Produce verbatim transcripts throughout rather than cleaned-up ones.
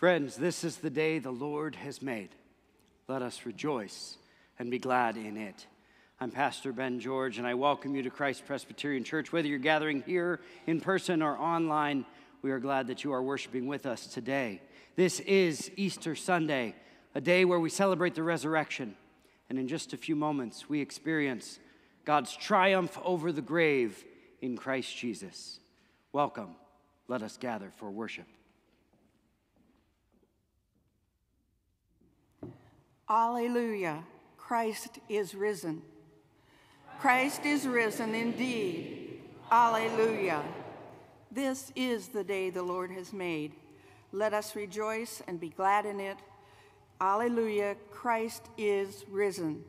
Friends, this is the day the Lord has made. Let us rejoice and be glad in it. I'm Pastor Ben George, and I welcome you to Christ Presbyterian Church. Whether you're gathering here in person or online, we are glad that you are worshiping with us today. This is Easter Sunday, a day where we celebrate the resurrection. And in just a few moments, we experience God's triumph over the grave in Christ Jesus. Welcome. Let us gather for worship. Alleluia. Christ is risen. Christ is risen indeed. Alleluia. This is the day the Lord has made. Let us rejoice and be glad in it. Alleluia. Christ is risen.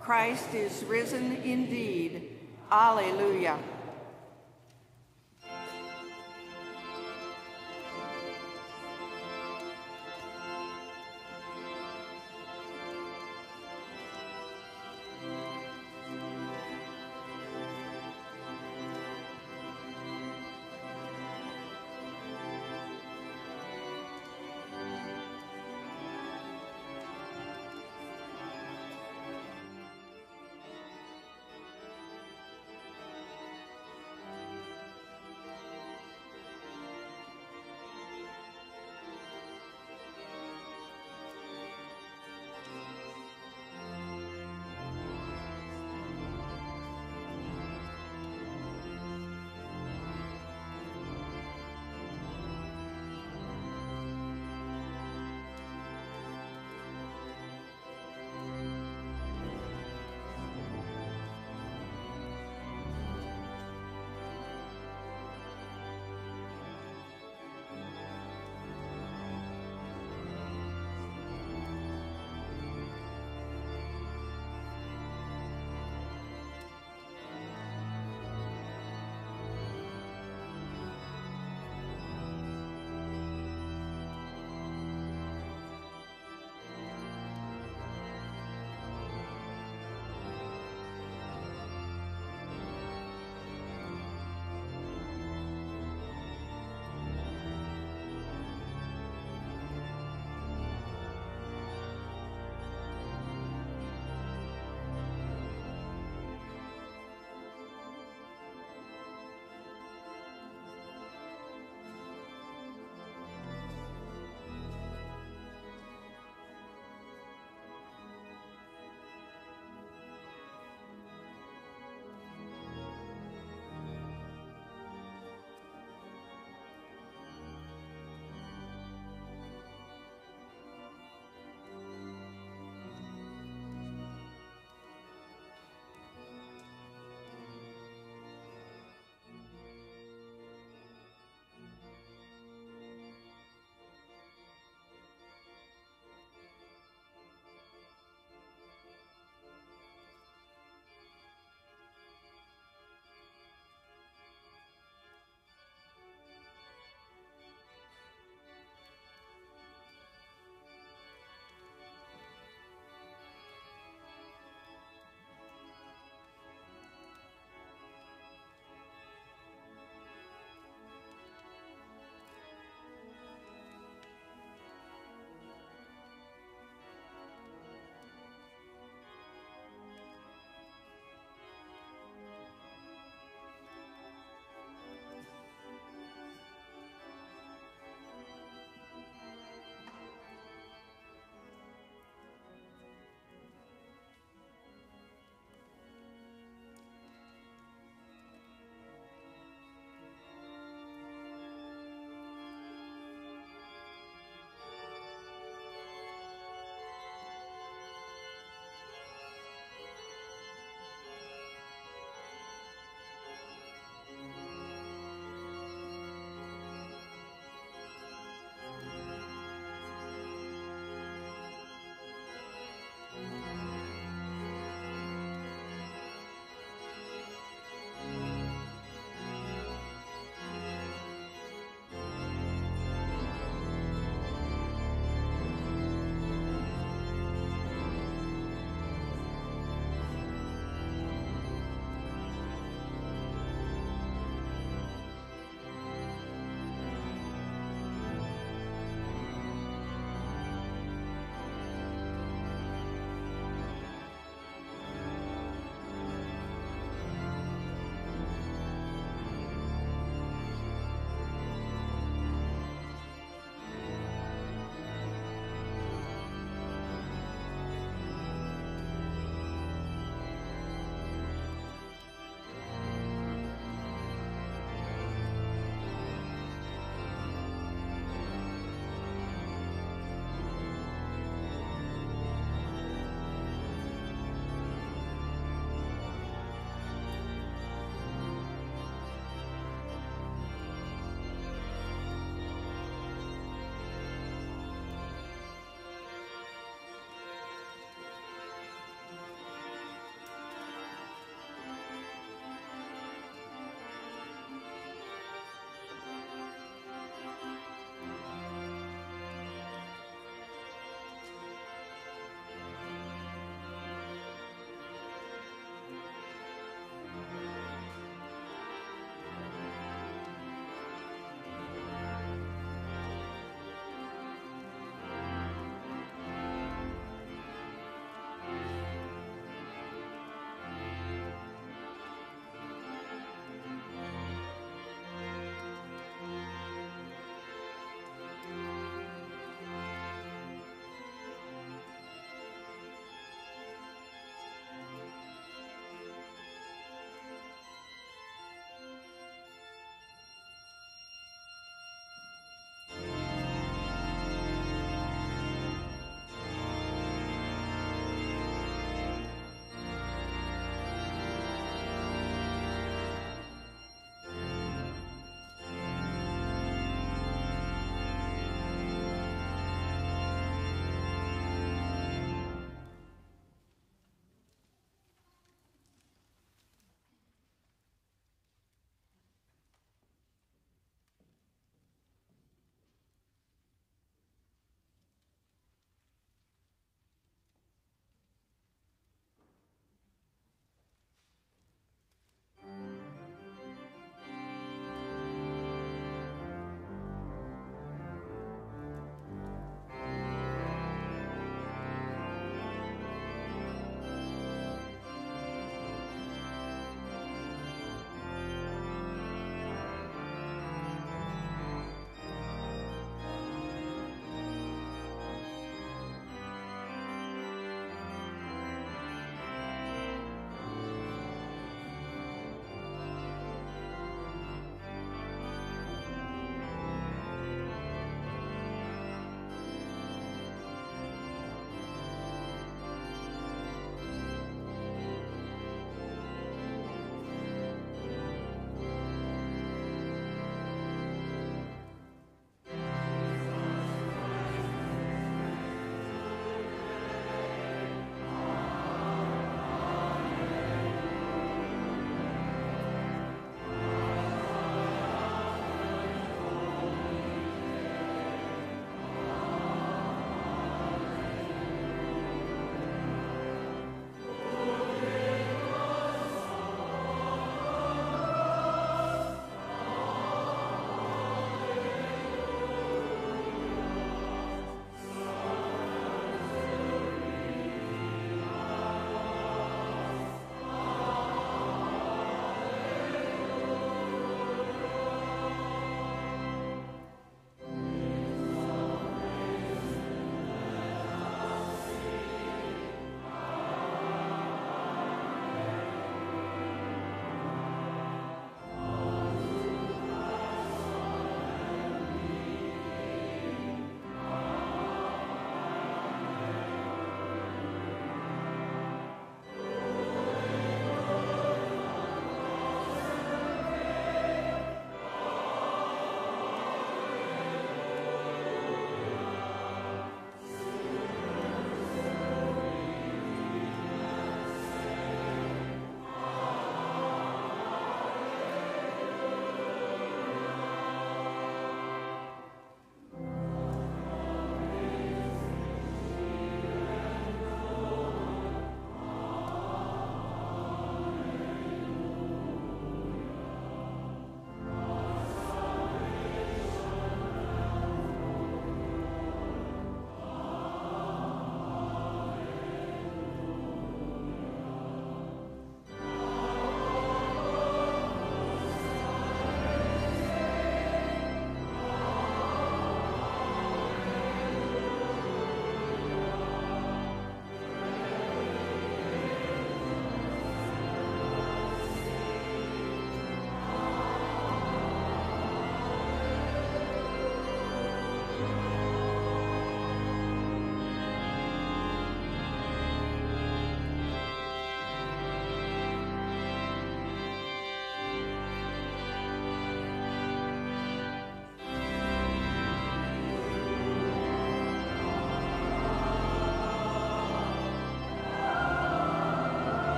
Christ is risen indeed. Alleluia.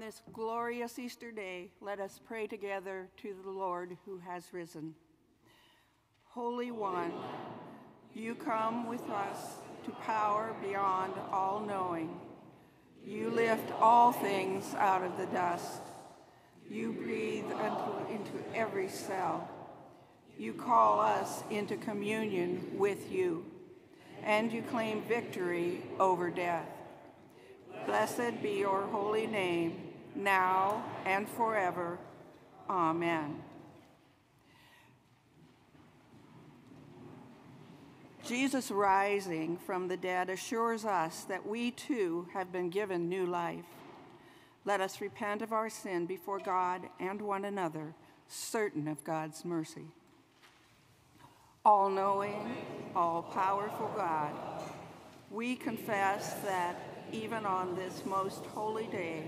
on this glorious Easter day, let us pray together to the Lord who has risen. Holy One, you come with us to power beyond all knowing. You lift all things out of the dust. You breathe into every cell. You call us into communion with you, and you claim victory over death. Blessed be your holy name, now and forever. Amen. Jesus rising from the dead assures us that we too have been given new life. Let us repent of our sin before God and one another, certain of God's mercy. All-knowing, all-powerful God, we confess that even on this most holy day,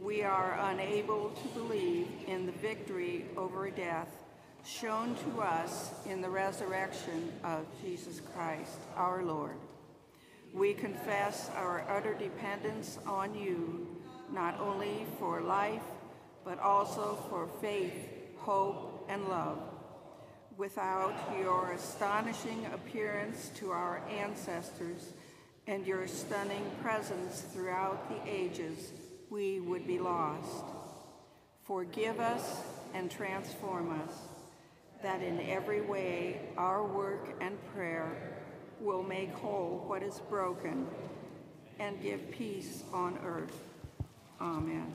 we are unable to believe in the victory over death shown to us in the resurrection of Jesus Christ, our Lord. We confess our utter dependence on you, not only for life, but also for faith, hope, and love. Without your astonishing appearance to our ancestors and your stunning presence throughout the ages, we would be lost. Forgive us and transform us, that in every way our work and prayer will make whole what is broken and give peace on earth. Amen.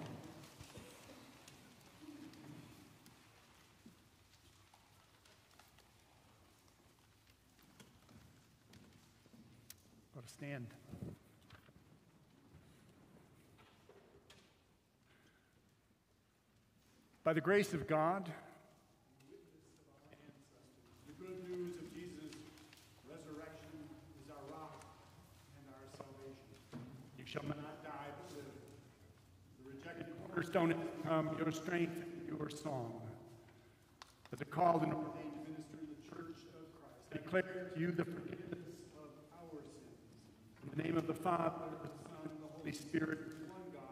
Let us stand. By the grace of God, the good news of Jesus' resurrection is our rock and our salvation. You shall not die but live. The rejected cornerstone has become your strength and your song. As a called and ordained minister of the Church of Christ, I declare to you the forgiveness. In the name of the Father, the Son, and the Holy Spirit, one God,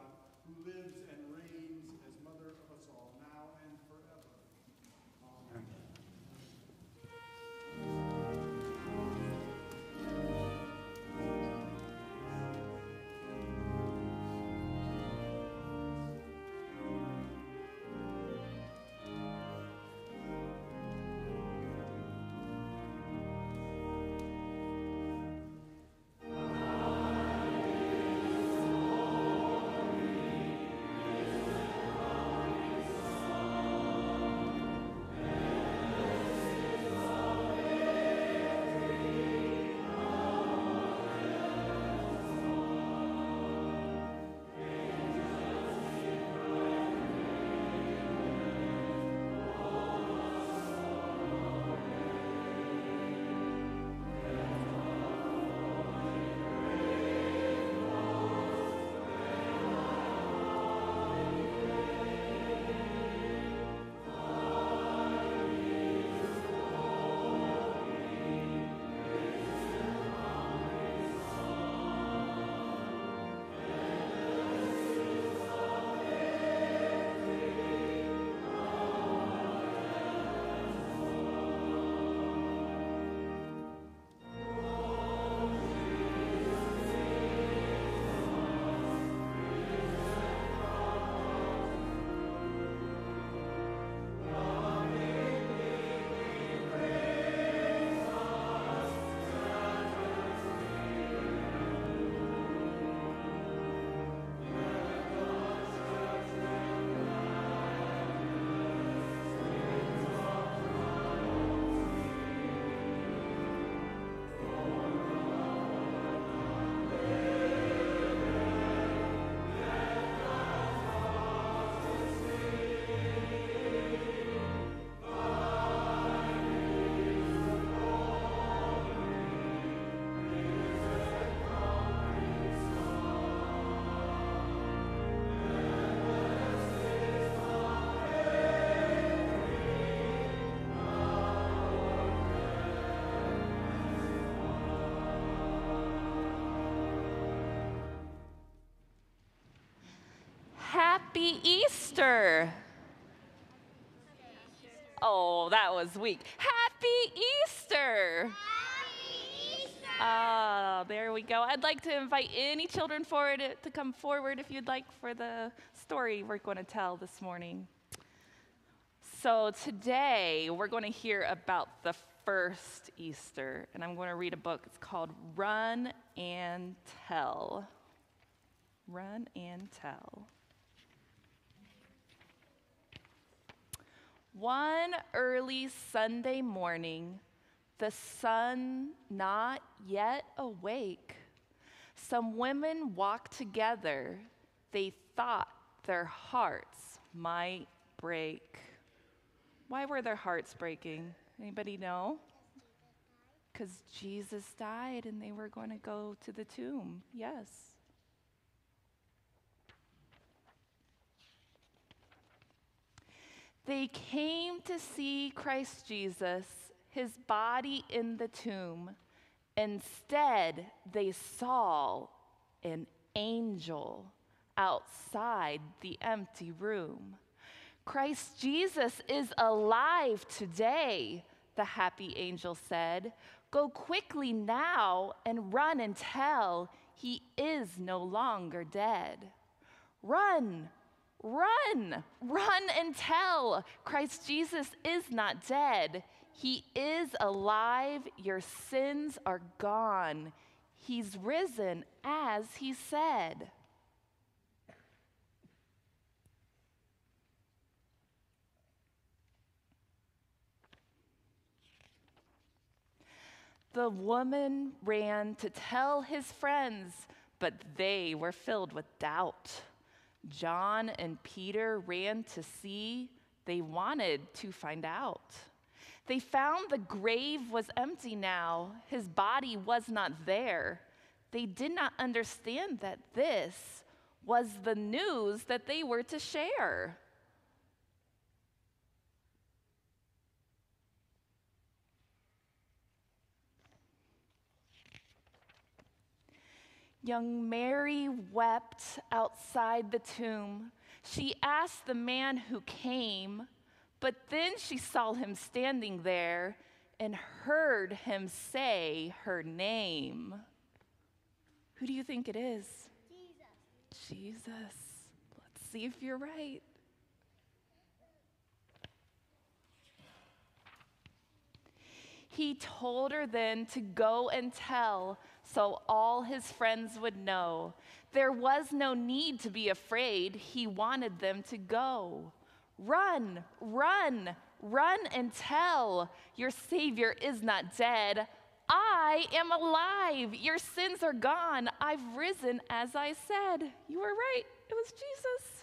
who lives and reigns as Mother of us all, now and forever. Amen. Happy Easter. Oh, that was weak. Happy Easter. Ah, there we go. I'd like to invite any children forward to come forward if you'd like for the story we're going to tell this morning. So today we're going to hear about the first Easter, and I'm going to read a book. It's called Run and Tell. Run and Tell. One early Sunday morning, the sun not yet awake, some women walked together. They thought their hearts might break. Why were their hearts breaking? Anybody know? Because Jesus died and they were going to go to the tomb. Yes. They came to see Christ Jesus, his body in the tomb. Instead, they saw an angel outside the empty room. Christ Jesus is alive today, the happy angel said. Go quickly now and run and tell, he is no longer dead. Run, run, run and tell, Christ Jesus is not dead. He is alive, your sins are gone. He's risen as he said. The woman ran to tell his friends, but they were filled with doubt. John and Peter ran to see. They wanted to find out. They found the grave was empty now. His body was not there. They did not understand that this was the news that they were to share. Young Mary wept outside the tomb. She asked the man who came, but then she saw him standing there and heard him say her name. Who do you think it is? Jesus. Jesus. Let's see if you're right. He told her then to go and tell, so all his friends would know. There was no need to be afraid. He wanted them to go. Run, run, run and tell. Your Savior is not dead. I am alive. Your sins are gone. I've risen as I said. You were right. It was Jesus.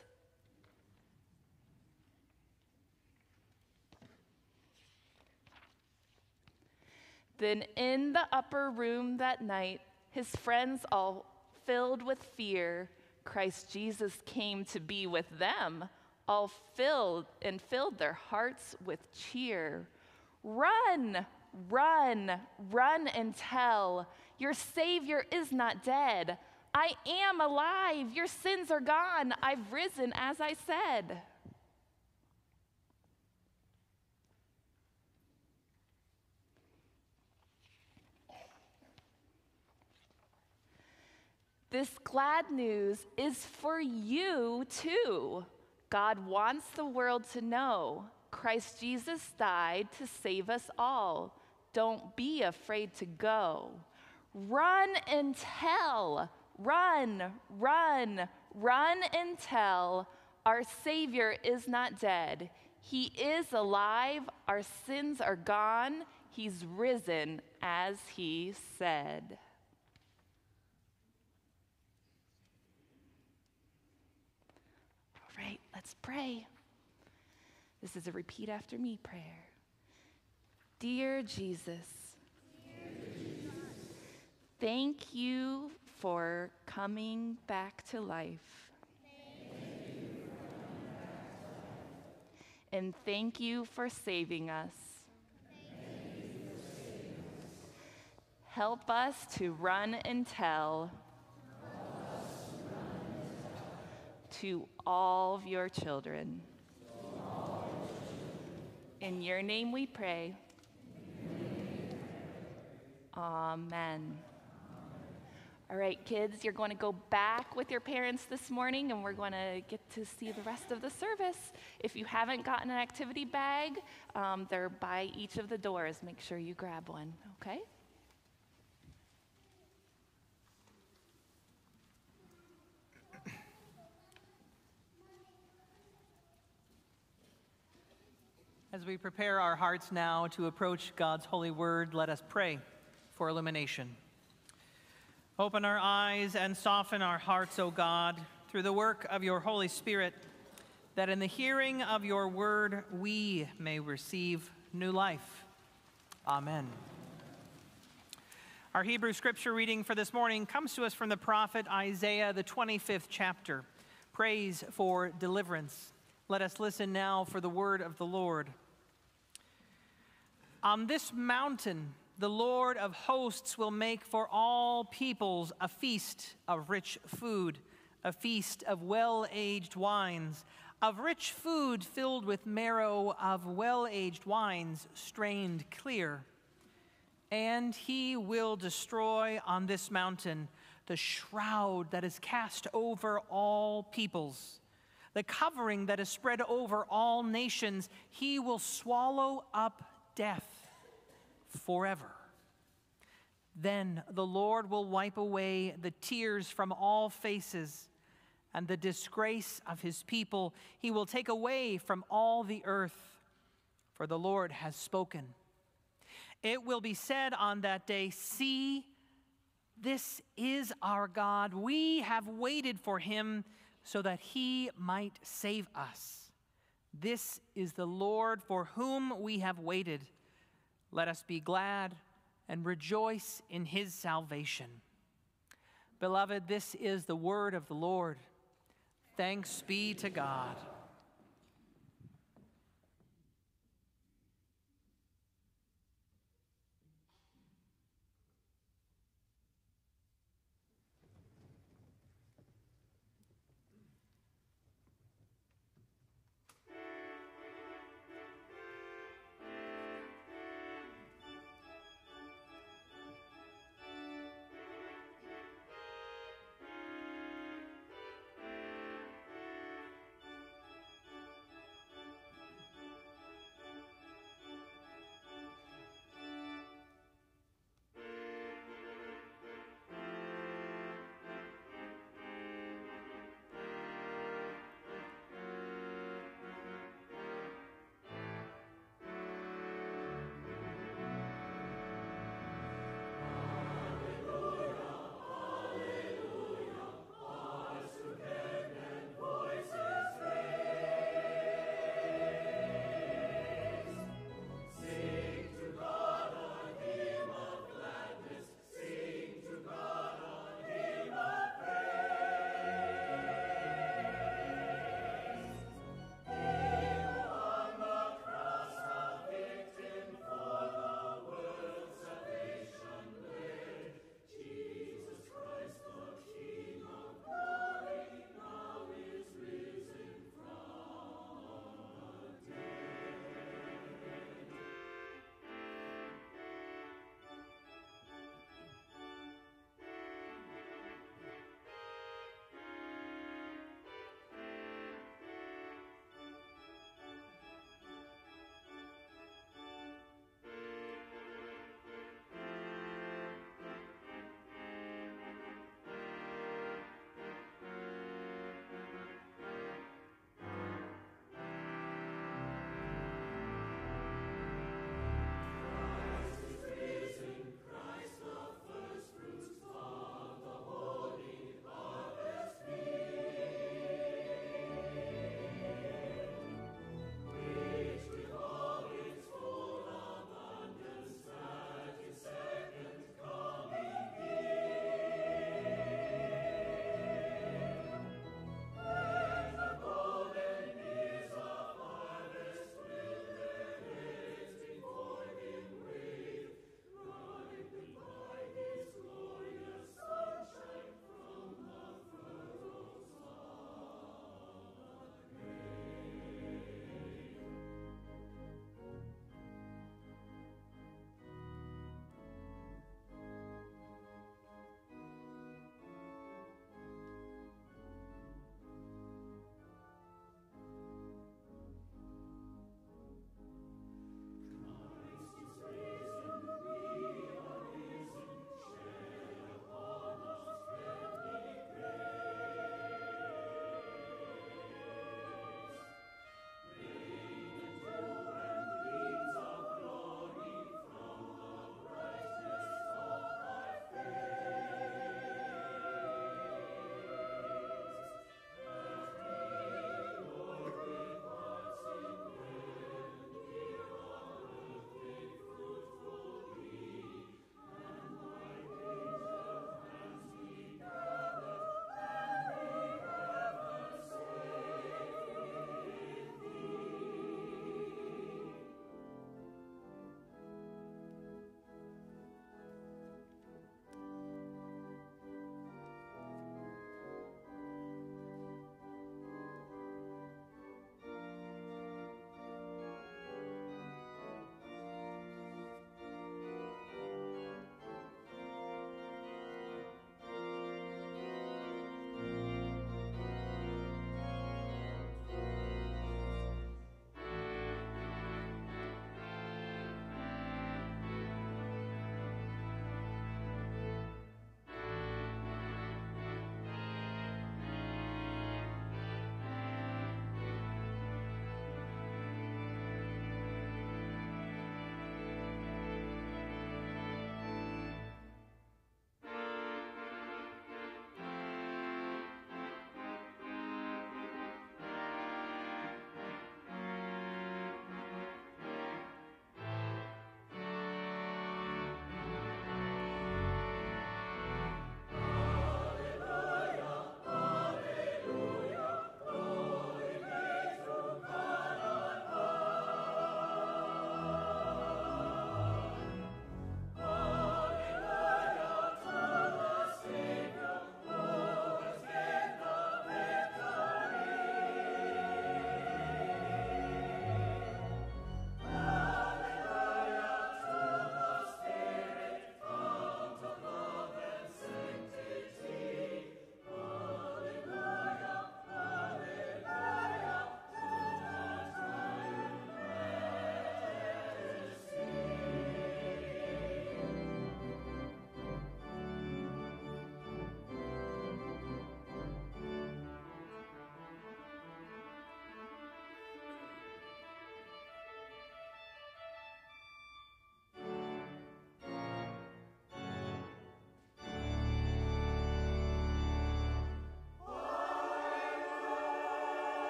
Then in the upper room that night, his friends all filled with fear, Christ Jesus came to be with them, all filled and filled their hearts with cheer. Run, run, run and tell. Your Savior is not dead. I am alive. Your sins are gone. I've risen as I said. This glad news is for you too. God wants the world to know Christ Jesus died to save us all. Don't be afraid to go. Run and tell. Run, run, run and tell. Our Savior is not dead. He is alive. Our sins are gone. He's risen as he said. Let's pray. This is a repeat after me prayer. Dear Jesus, Dear Jesus, thank you for coming back to life. Thank you for coming back to life. And thank you for saving us. Thank you for saving us. Help us to run and tell. to all of your children. In your name we pray. Amen. All right, kids, you're going to go back with your parents this morning, and we're going to get to see the rest of the service. If you haven't gotten an activity bag, um, they're by each of the doors. Make sure you grab one, okay? As we prepare our hearts now to approach God's holy word, let us pray for illumination. Open our eyes and soften our hearts, O God, through the work of your Holy Spirit, that in the hearing of your word we may receive new life. Amen. Our Hebrew scripture reading for this morning comes to us from the prophet Isaiah, the twenty-fifth chapter. Praise for deliverance. Let us listen now for the word of the Lord. On this mountain, the Lord of hosts will make for all peoples a feast of rich food, a feast of well-aged wines, of rich food filled with marrow, of well-aged wines strained clear. And he will destroy on this mountain the shroud that is cast over all peoples, the covering that is spread over all nations. He will swallow up death forever. Then the Lord will wipe away the tears from all faces, and the disgrace of his people he will take away from all the earth, for the Lord has spoken. It will be said on that day, "See, this is our God. We have waited for him so that he might save us. This is the Lord for whom we have waited. Let us be glad and rejoice in his salvation." Beloved, this is the word of the Lord. Thanks be to God.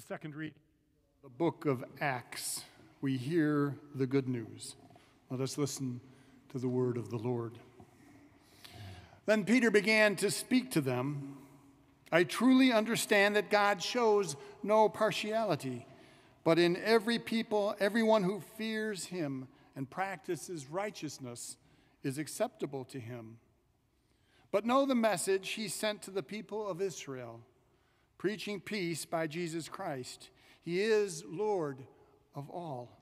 The second reading, the book of Acts. We hear the good news. Let us listen to the word of the Lord. Then Peter began to speak to them. I truly understand that God shows no partiality, but in every people, everyone who fears him and practices righteousness is acceptable to him. But know the message he sent to the people of Israel, preaching peace by Jesus Christ. He is Lord of all.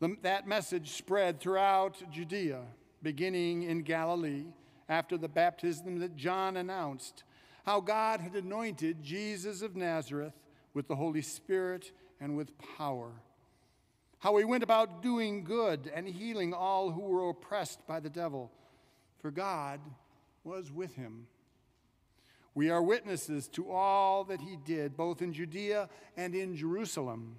The, that message spread throughout Judea, beginning in Galilee, after the baptism that John announced, how God had anointed Jesus of Nazareth with the Holy Spirit and with power, how he went about doing good and healing all who were oppressed by the devil, for God was with him. We are witnesses to all that he did, both in Judea and in Jerusalem.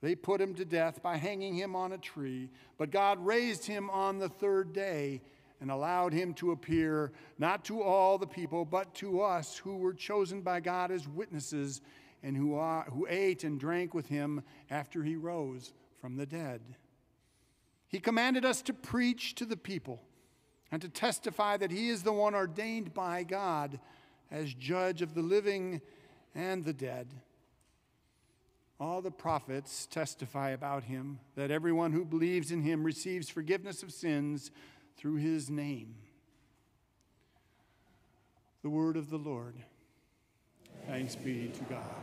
They put him to death by hanging him on a tree, but God raised him on the third day and allowed him to appear, not to all the people, but to us who were chosen by God as witnesses and who, are, who ate and drank with him after he rose from the dead. He commanded us to preach to the people and to testify that he is the one ordained by God as judge of the living and the dead. All the prophets testify about him, that everyone who believes in him receives forgiveness of sins through his name. The word of the Lord. Thanks be to God.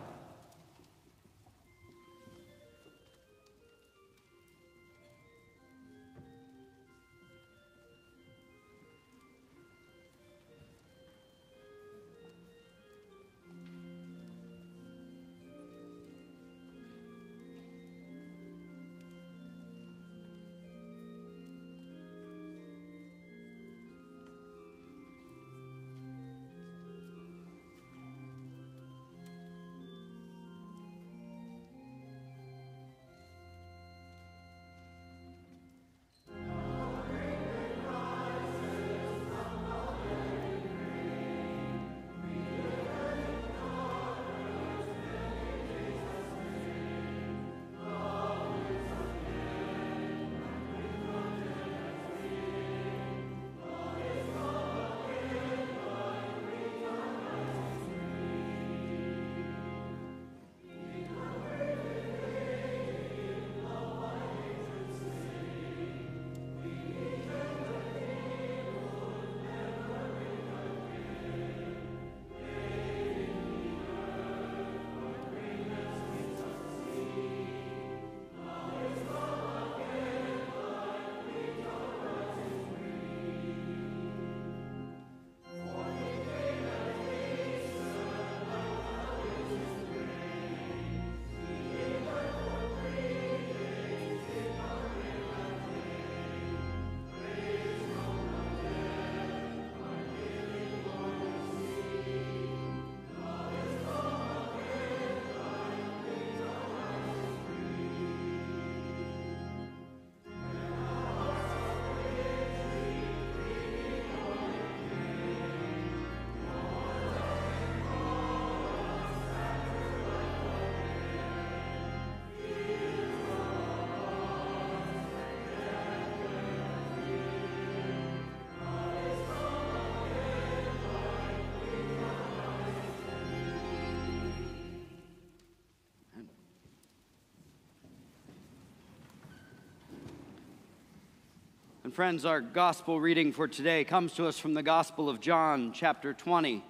And friends, our gospel reading for today comes to us from the Gospel of John, chapter twenty,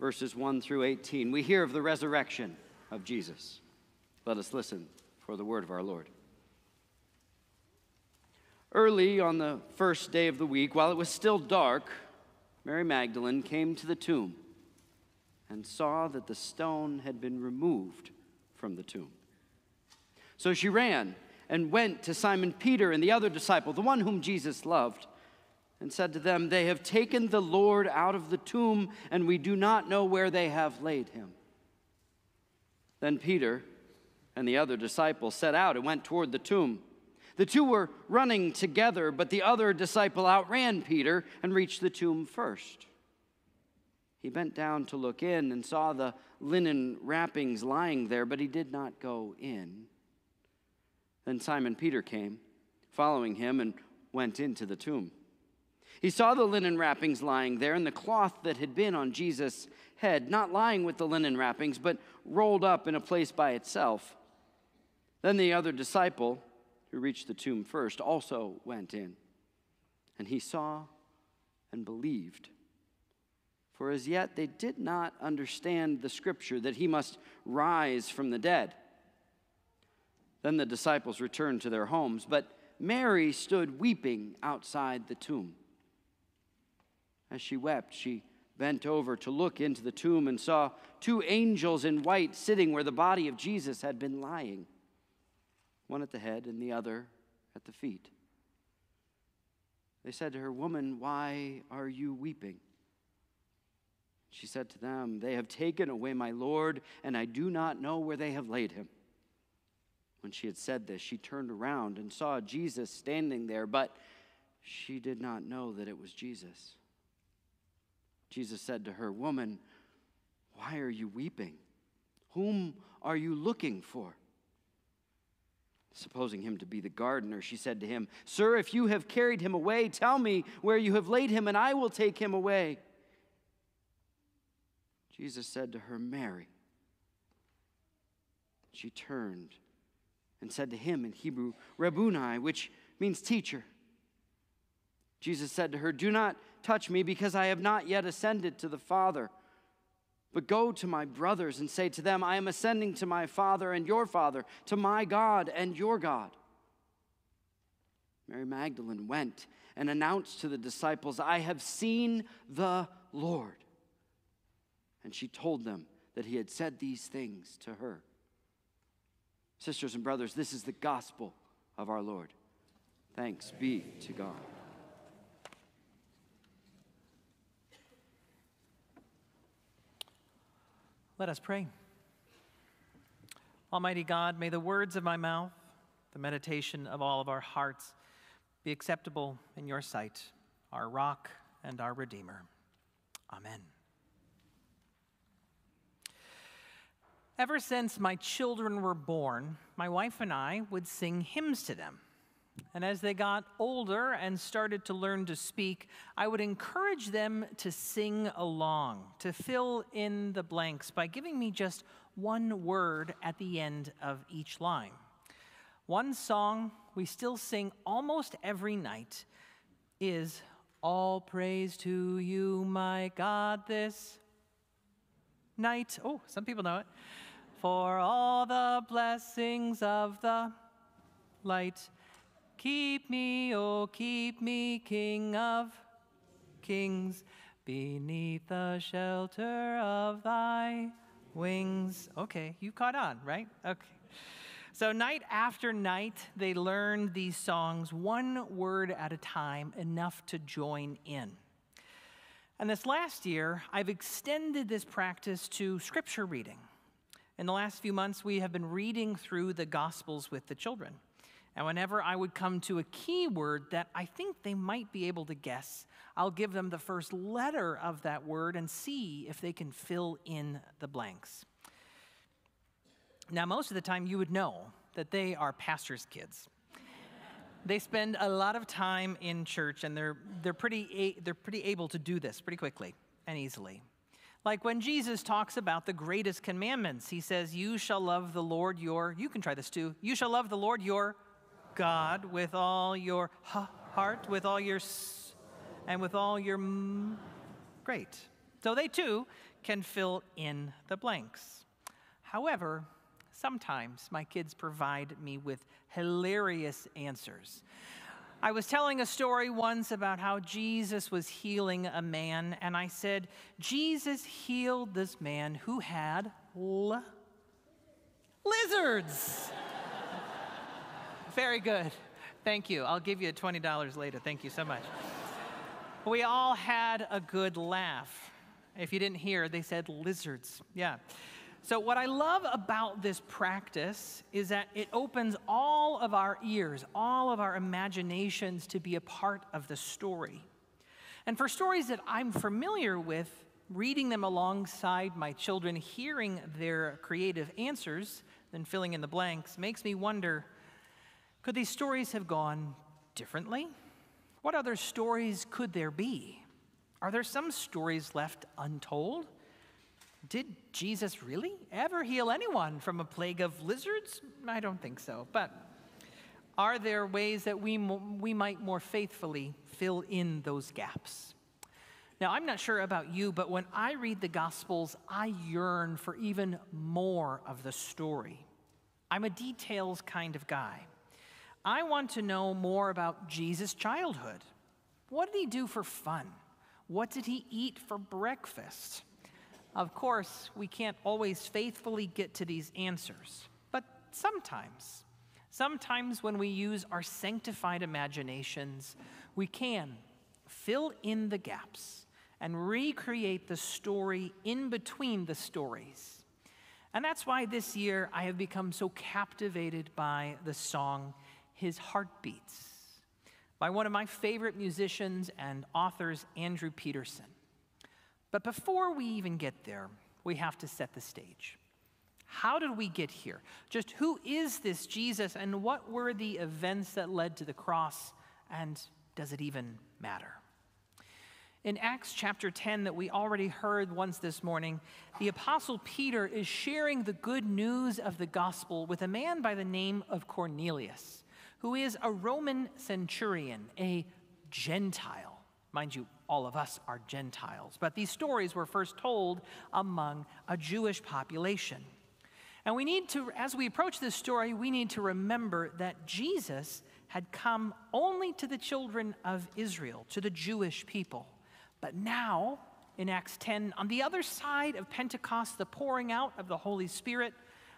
verses one through eighteen. We hear of the resurrection of Jesus. Let us listen for the word of our Lord. Early on the first day of the week, while it was still dark, Mary Magdalene came to the tomb and saw that the stone had been removed from the tomb. So she ran and went to Simon Peter and the other disciple, the one whom Jesus loved, and said to them, "They have taken the Lord out of the tomb, and we do not know where they have laid him." Then Peter and the other disciple set out and went toward the tomb. The two were running together, but the other disciple outran Peter and reached the tomb first. He bent down to look in and saw the linen wrappings lying there, but he did not go in. Then Simon Peter came, following him, and went into the tomb. He saw the linen wrappings lying there, and the cloth that had been on Jesus' head, not lying with the linen wrappings, but rolled up in a place by itself. Then the other disciple, who reached the tomb first, also went in, and he saw and believed. For as yet they did not understand the scripture that he must rise from the dead. Then the disciples returned to their homes, but Mary stood weeping outside the tomb. As she wept, she bent over to look into the tomb and saw two angels in white sitting where the body of Jesus had been lying, one at the head and the other at the feet. They said to her, "Woman, why are you weeping?" She said to them, "They have taken away my Lord, and I do not know where they have laid him." When she had said this, she turned around and saw Jesus standing there, but she did not know that it was Jesus. Jesus said to her, "Woman, why are you weeping? Whom are you looking for?" Supposing him to be the gardener, she said to him, "Sir, if you have carried him away, tell me where you have laid him, and I will take him away." Jesus said to her, "Mary." She turned and said to him in Hebrew, "Rabboni," which means teacher. Jesus said to her, "Do not touch me, because I have not yet ascended to the Father. But go to my brothers and say to them, I am ascending to my Father and your Father, to my God and your God." Mary Magdalene went and announced to the disciples, "I have seen the Lord." And she told them that he had said these things to her. Sisters and brothers, this is the gospel of our Lord. Thanks be to God. Let us pray. Almighty God, may the words of my mouth, the meditation of all of our hearts, be acceptable in your sight, our rock and our Redeemer. Amen. Ever since my children were born, my wife and I would sing hymns to them. And as they got older and started to learn to speak, I would encourage them to sing along, to fill in the blanks by giving me just one word at the end of each line. One song we still sing almost every night is "All Praise to You, My God, This Night." Oh, some people know it. "For all the blessings of the light, keep me, oh, keep me, King of kings, beneath the shelter of thy wings." Okay, you caught on, right? Okay. So night after night, they learned these songs one word at a time, enough to join in. And this last year, I've extended this practice to scripture reading. In the last few months, we have been reading through the Gospels with the children. And whenever I would come to a key word that I think they might be able to guess, I'll give them the first letter of that word and see if they can fill in the blanks. Now, most of the time, you would know that they are pastors' kids. They spend a lot of time in church, and they're, they're, pretty a, they're pretty able to do this pretty quickly and easily. Like when Jesus talks about the greatest commandments, he says, "You shall love the Lord your," you can try this too, "you shall love the Lord your God with all your heart, with all your, and with all your," great. So they too can fill in the blanks. However, sometimes my kids provide me with hilarious answers. I was telling a story once about how Jesus was healing a man, and I said, "Jesus healed this man who had l- lizards." Very good. Thank you. I'll give you twenty dollars later. Thank you so much. We all had a good laugh. If you didn't hear, they said lizards. Yeah. So what I love about this practice is that it opens all of our ears, all of our imaginations to be a part of the story. And for stories that I'm familiar with, reading them alongside my children, hearing their creative answers, then filling in the blanks, makes me wonder, could these stories have gone differently? What other stories could there be? Are there some stories left untold? Did Jesus really ever heal anyone from a plague of lizards? I don't think so, but are there ways that we, mo- we might more faithfully fill in those gaps? Now, I'm not sure about you, but when I read the Gospels, I yearn for even more of the story. I'm a details kind of guy. I want to know more about Jesus' childhood. What did he do for fun? What did he eat for breakfast? Of course, we can't always faithfully get to these answers, but sometimes, sometimes when we use our sanctified imaginations, we can fill in the gaps and recreate the story in between the stories. And that's why this year I have become so captivated by the song, His Heart Beats, by one of my favorite musicians and authors, Andrew Peterson. But before we even get there, we have to set the stage. How did we get here? Just who is this Jesus, and what were the events that led to the cross, and does it even matter? In Acts chapter ten that we already heard once this morning, the Apostle Peter is sharing the good news of the gospel with a man by the name of Cornelius, who is a Roman centurion, a Gentile. Mind you, all of us are Gentiles, but these stories were first told among a Jewish population. And we need to, as we approach this story, we need to remember that Jesus had come only to the children of Israel, to the Jewish people. But now, in Acts ten, on the other side of Pentecost, the pouring out of the Holy Spirit,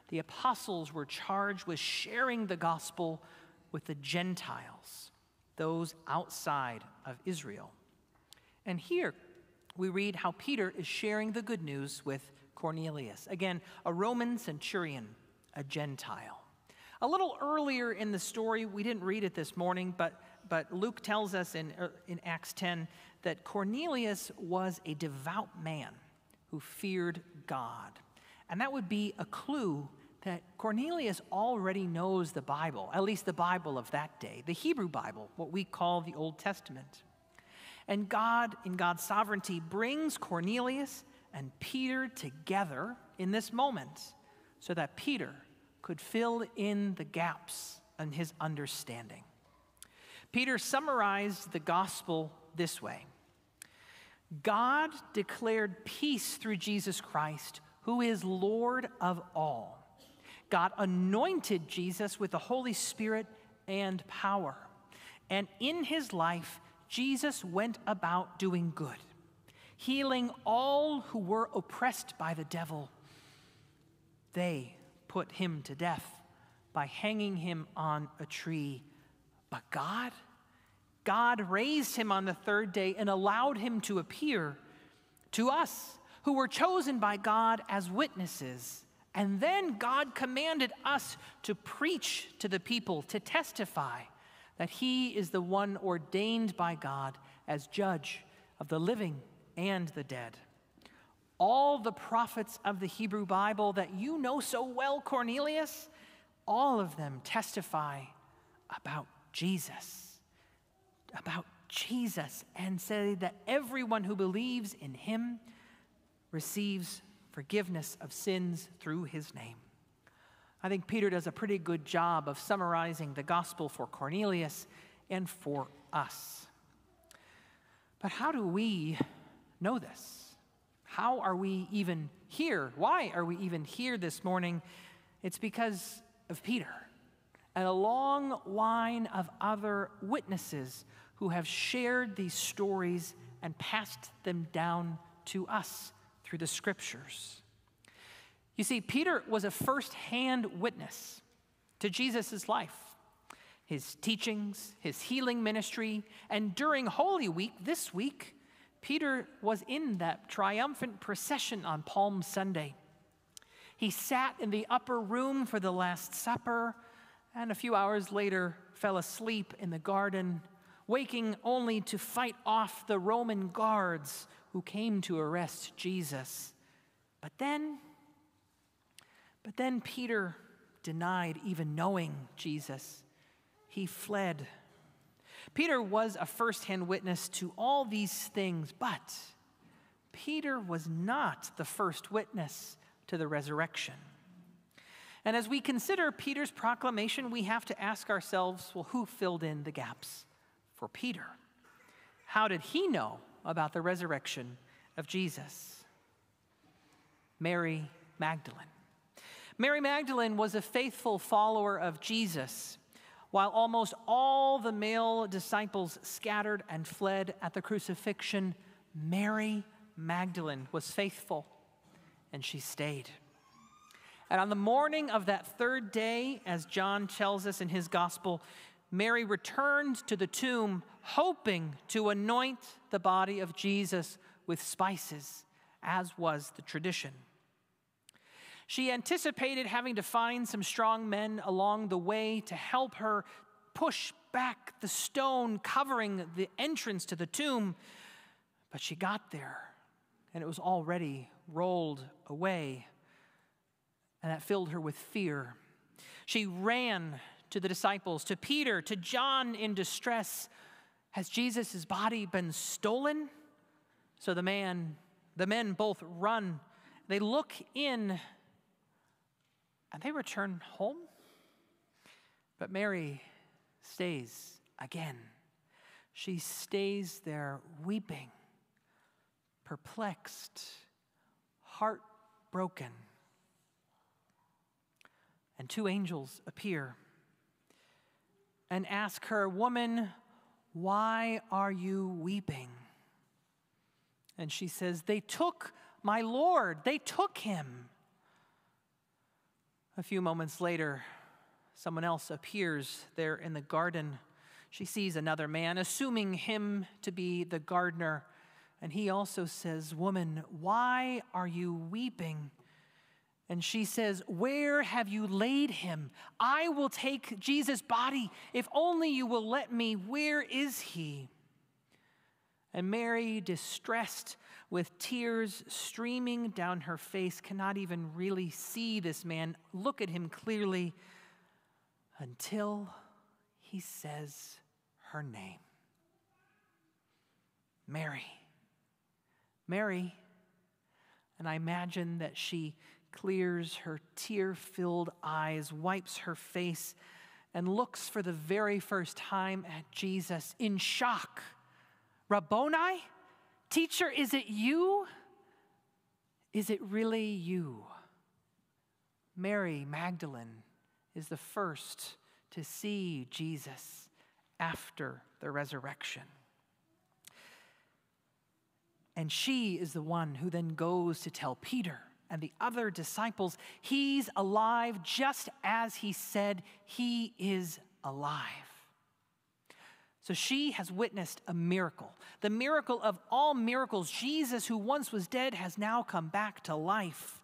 the apostles were charged with sharing the gospel with the Gentiles, those outside of Israel. And here, we read how Peter is sharing the good news with Cornelius. Again, a Roman centurion, a Gentile. A little earlier in the story, we didn't read it this morning, but, but Luke tells us in, in Acts ten that Cornelius was a devout man who feared God. And that would be a clue that Cornelius already knows the Bible, at least the Bible of that day, the Hebrew Bible, what we call the Old Testament. And God, in God's sovereignty, brings Cornelius and Peter together in this moment so that Peter could fill in the gaps in his understanding. Peter summarized the gospel this way. God declared peace through Jesus Christ, who is Lord of all. God anointed Jesus with the Holy Spirit and power. And in his life, Jesus went about doing good, healing all who were oppressed by the devil. They put him to death by hanging him on a tree. But God, God raised him on the third day and allowed him to appear to us who were chosen by God as witnesses. And then God commanded us to preach to the people, to testify that he is the one ordained by God as judge of the living and the dead. All the prophets of the Hebrew Bible that you know so well, Cornelius, all of them testify about Jesus, about Jesus, and say that everyone who believes in him receives forgiveness of sins through his name. I think Peter does a pretty good job of summarizing the gospel for Cornelius and for us. But how do we know this? How are we even here? Why are we even here this morning? It's because of Peter and a long line of other witnesses who have shared these stories and passed them down to us through the scriptures. You see, Peter was a first-hand witness to Jesus' life, his teachings, his healing ministry, and during Holy Week, this week, Peter was in that triumphant procession on Palm Sunday. He sat in the upper room for the Last Supper, and a few hours later fell asleep in the garden, waking only to fight off the Roman guards who came to arrest Jesus. But then, but then Peter denied even knowing Jesus. He fled. Peter was a first-hand witness to all these things, but Peter was not the first witness to the resurrection. And as we consider Peter's proclamation, we have to ask ourselves, well, who filled in the gaps for Peter? How did he know about the resurrection of Jesus? Mary Magdalene. Mary Magdalene was a faithful follower of Jesus, while almost all the male disciples scattered and fled at the crucifixion. Mary Magdalene was faithful, and she stayed. And on the morning of that third day, as John tells us in his gospel, Mary returned to the tomb, hoping to anoint the body of Jesus with spices, as was the tradition. She anticipated having to find some strong men along the way to help her push back the stone covering the entrance to the tomb, but she got there, and it was already rolled away, and that filled her with fear. She ran to the disciples, to Peter, to John in distress. Has Jesus' body been stolen? So the man, the men both run. They look in, and they return home. But Mary stays again. She stays there weeping, perplexed, heartbroken. And two angels appear and ask her, "Woman, why are you weeping?" And she says, "They took my Lord. They took him." A few moments later, someone else appears there in the garden. She sees another man, assuming him to be the gardener. And he also says, "Woman, why are you weeping?" And she says, "Where have you laid him? I will take Jesus' body. If only you will let me. Where is he?" And Mary, distressed with tears streaming down her face, cannot even really see this man, look at him clearly, until he says her name. Mary. Mary. And I imagine that she clears her tear-filled eyes, wipes her face, and looks for the very first time at Jesus in shock. "Rabboni? Teacher, is it you? Is it really you?" Mary Magdalene is the first to see Jesus after the resurrection. And she is the one who then goes to tell Peter and the other disciples, "He's alive, just as he said. He is alive." So she has witnessed a miracle. The miracle of all miracles. Jesus, who once was dead, has now come back to life.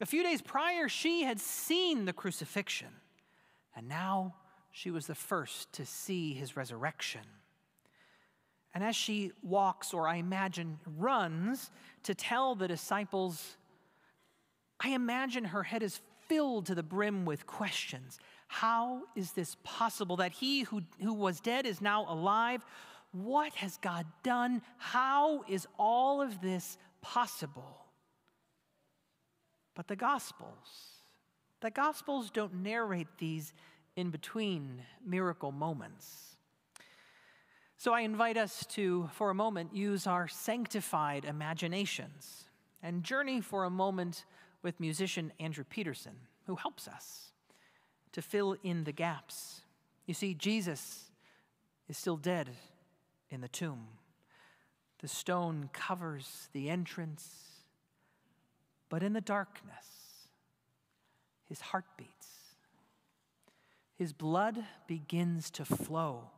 A few days prior, she had seen the crucifixion, and now she was the first to see his resurrection. And as she walks, or I imagine runs, to tell the disciples, I imagine her head is filled to the brim with questions. How is this possible that he who, who was dead is now alive? What has God done? How is all of this possible? But the Gospels, the Gospels don't narrate these in-between miracle moments. So I invite us to, for a moment, use our sanctified imaginations and journey for a moment with musician Andrew Peterson, who helps us to fill in the gaps. You see, Jesus is still dead in the tomb. The stone covers the entrance, but in the darkness, his heart beats. His blood begins to flow,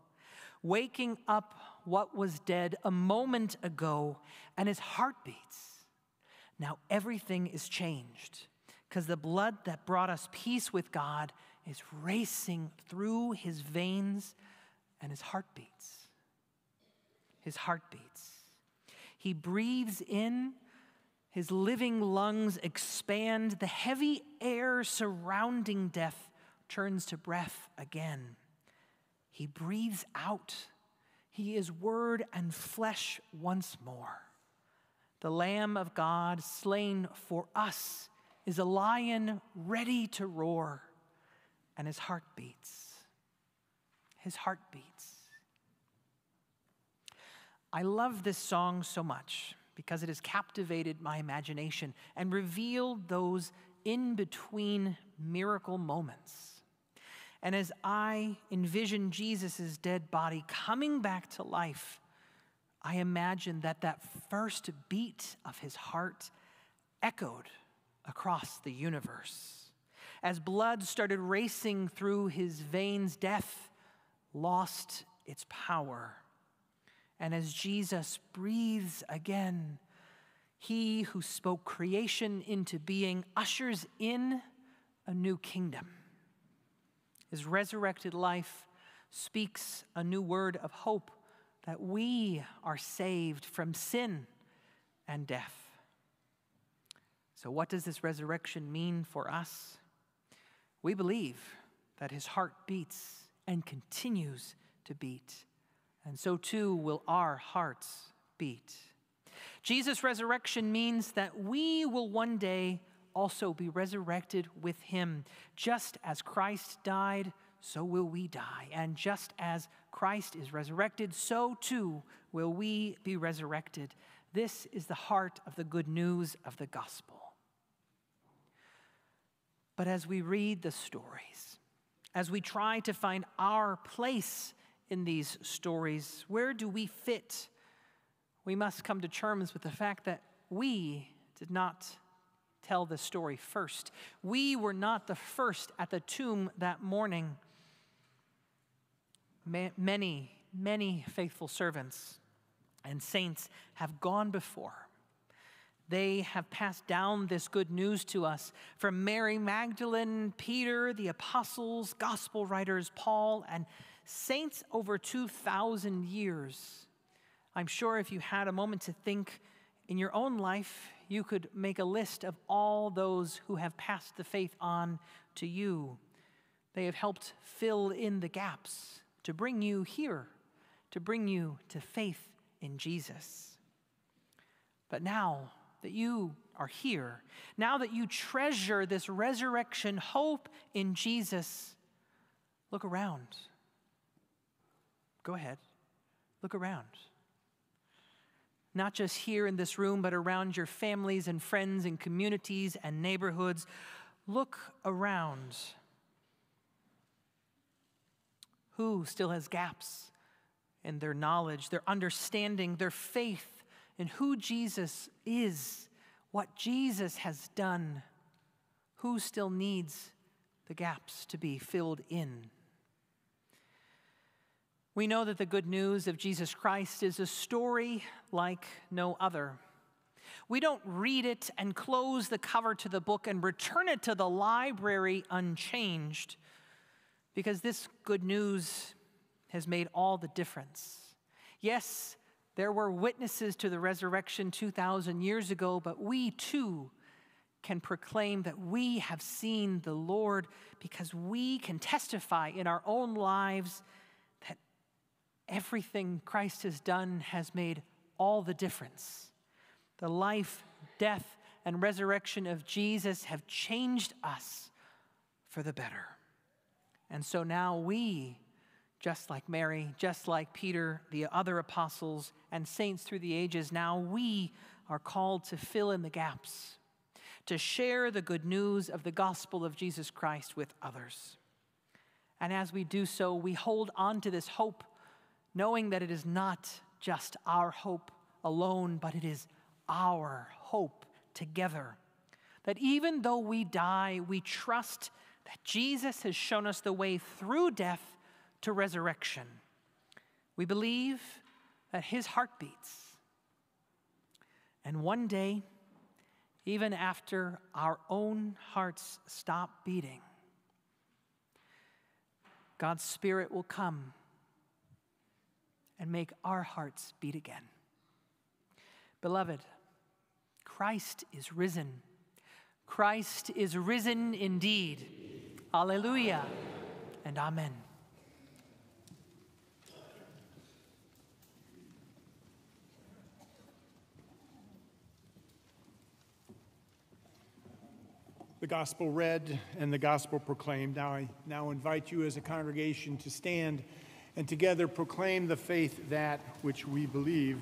waking up what was dead a moment ago, and his heart beats. Now everything is changed, because the blood that brought us peace with God is racing through his veins, and his heart beats. His heart beats. He breathes in. His living lungs expand. The heavy air surrounding death turns to breath again. He breathes out. He is word and flesh once more. The Lamb of God slain for us is a lion ready to roar, and his heart beats. His heart beats. I love this song so much because it has captivated my imagination and revealed those in-between miracle moments. And as I envision Jesus' dead body coming back to life, I imagine that that first beat of his heart echoed across the universe. As blood started racing through his veins, death lost its power. And as Jesus breathes again, he who spoke creation into being ushers in a new kingdom. His resurrected life speaks a new word of hope that we are saved from sin and death. So what does this resurrection mean for us? We believe that his heart beats and continues to beat, and so too will our hearts beat. Jesus' resurrection means that we will one day also be resurrected with him. Just as Christ died, so will we die. And just as Christ is resurrected, so too will we be resurrected. This is the heart of the good news of the gospel. But as we read the stories, as we try to find our place in these stories, where do we fit? We must come to terms with the fact that we did not tell the story first. We were not the first at the tomb that morning. Ma- many, many faithful servants and saints have gone before. They have passed down this good news to us from Mary Magdalene, Peter, the apostles, gospel writers, Paul, and saints over two thousand years. I'm sure if you had a moment to think in your own life, you could make a list of all those who have passed the faith on to you. They have helped fill in the gaps to bring you here, to bring you to faith in Jesus. But now that you are here, now that you treasure this resurrection hope in Jesus, look around. Go ahead, look around. Not just here in this room, but around your families and friends and communities and neighborhoods. Look around. Who still has gaps in their knowledge, their understanding, their faith in who Jesus is, what Jesus has done? Who still needs the gaps to be filled in? We know that the good news of Jesus Christ is a story like no other. We don't read it and close the cover to the book and return it to the library unchanged, because this good news has made all the difference. Yes, there were witnesses to the resurrection two thousand years ago, but we too can proclaim that we have seen the Lord, because we can testify in our own lives everything Christ has done has made all the difference. The life, death, and resurrection of Jesus have changed us for the better. And so now we, just like Mary, just like Peter, the other apostles and saints through the ages, now we are called to fill in the gaps, to share the good news of the gospel of Jesus Christ with others. And as we do so, we hold on to this hope, knowing that it is not just our hope alone, but it is our hope together. That even though we die, we trust that Jesus has shown us the way through death to resurrection. We believe that his heart beats. And one day, even after our own hearts stop beating, God's Spirit will come and make our hearts beat again. Beloved, Christ is risen. Christ is risen indeed. Alleluia and amen. The gospel read and the gospel proclaimed. Now I now invite you as a congregation to stand and together proclaim the faith that which we believe.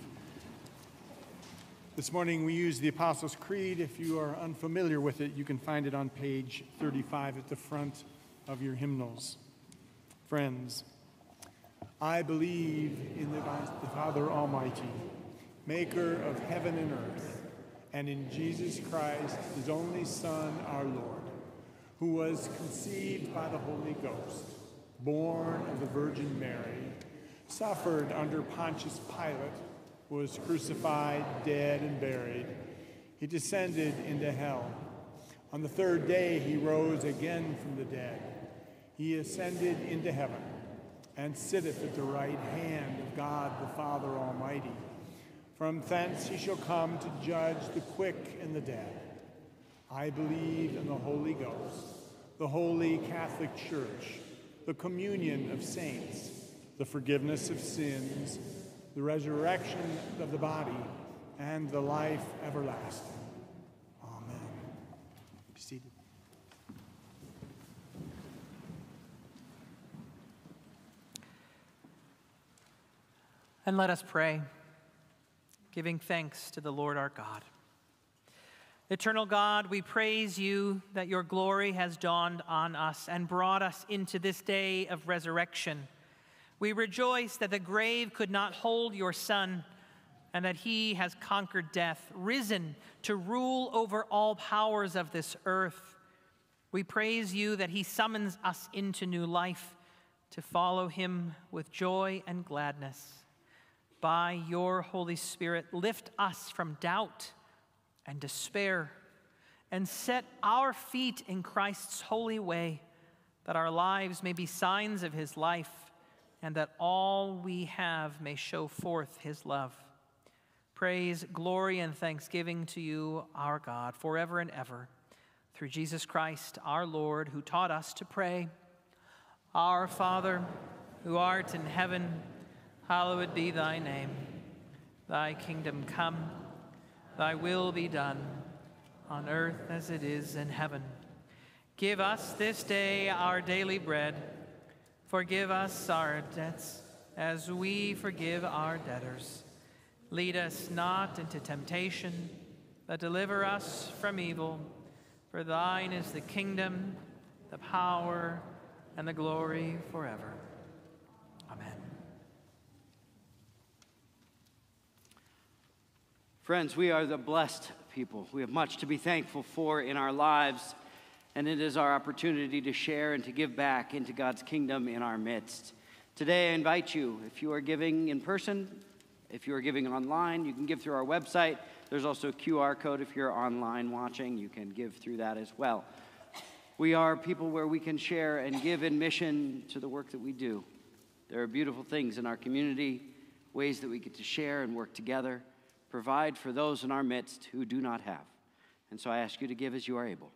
This morning we use the Apostles' Creed. If you are unfamiliar with it, you can find it on page thirty-five at the front of your hymnals. Friends, I believe in the God, the Father Almighty, maker of heaven and earth, and in Jesus Christ, his only Son, our Lord, who was conceived by the Holy Ghost, born of the Virgin Mary, suffered under Pontius Pilate, was crucified, dead, and buried. He descended into hell. On the third day, he rose again from the dead. He ascended into heaven and sitteth at the right hand of God the Father Almighty. From thence he shall come to judge the quick and the dead. I believe in the Holy Ghost, the Holy Catholic Church, the communion of saints, the forgiveness of sins, the resurrection of the body, and the life everlasting. Amen. Be seated. And let us pray, giving thanks to the Lord our God. Eternal God, we praise you that your glory has dawned on us and brought us into this day of resurrection. We rejoice that the grave could not hold your Son, and that he has conquered death, risen to rule over all powers of this earth. We praise you that he summons us into new life, to follow him with joy and gladness. By your Holy Spirit, lift us from doubt and despair, and set our feet in Christ's holy way, that our lives may be signs of his life, and that all we have may show forth his love. Praise, glory, and thanksgiving to you, our God, forever and ever, through Jesus Christ, our Lord, who taught us to pray. Our Father, who art in heaven, hallowed be thy name. Thy kingdom come, thy will be done, on earth as it is in heaven. Give us this day our daily bread. Forgive us our debts, as we forgive our debtors. Lead us not into temptation, but deliver us from evil. For thine is the kingdom, the power, and the glory forever. Amen. Friends, we are the blessed people. We have much to be thankful for in our lives, and it is our opportunity to share and to give back into God's kingdom in our midst. Today, I invite you, if you are giving in person, if you are giving online, you can give through our website. There's also a Q R code if you're online watching. You can give through that as well. We are people where we can share and give in mission to the work that we do. There are beautiful things in our community, ways that we get to share and work together, provide for those in our midst who do not have. And so I ask you to give as you are able.